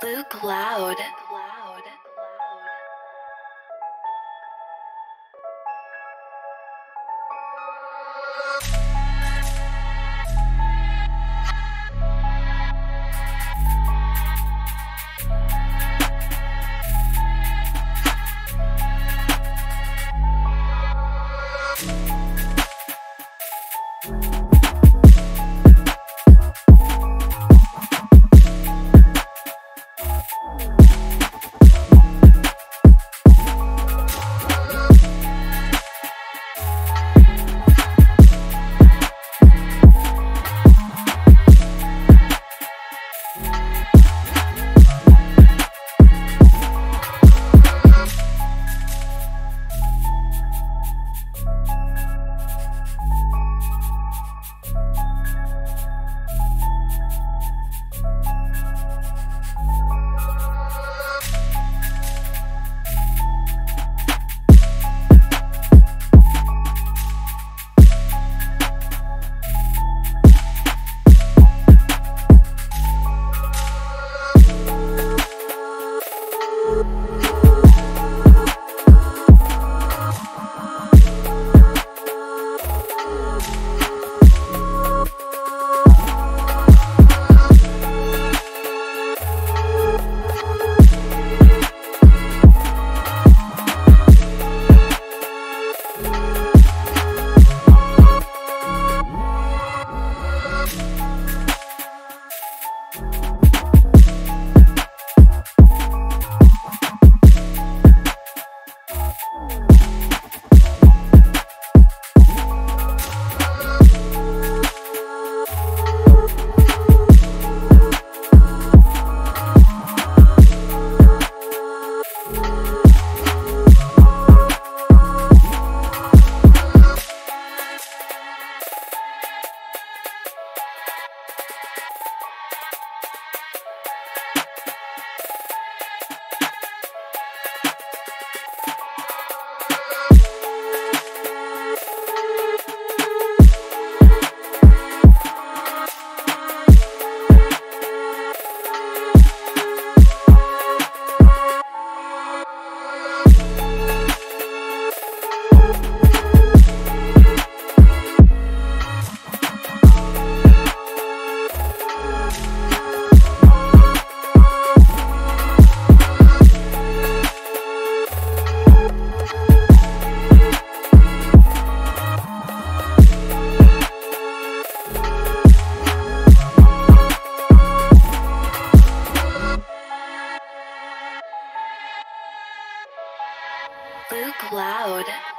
Luke Loud. Luke Loud.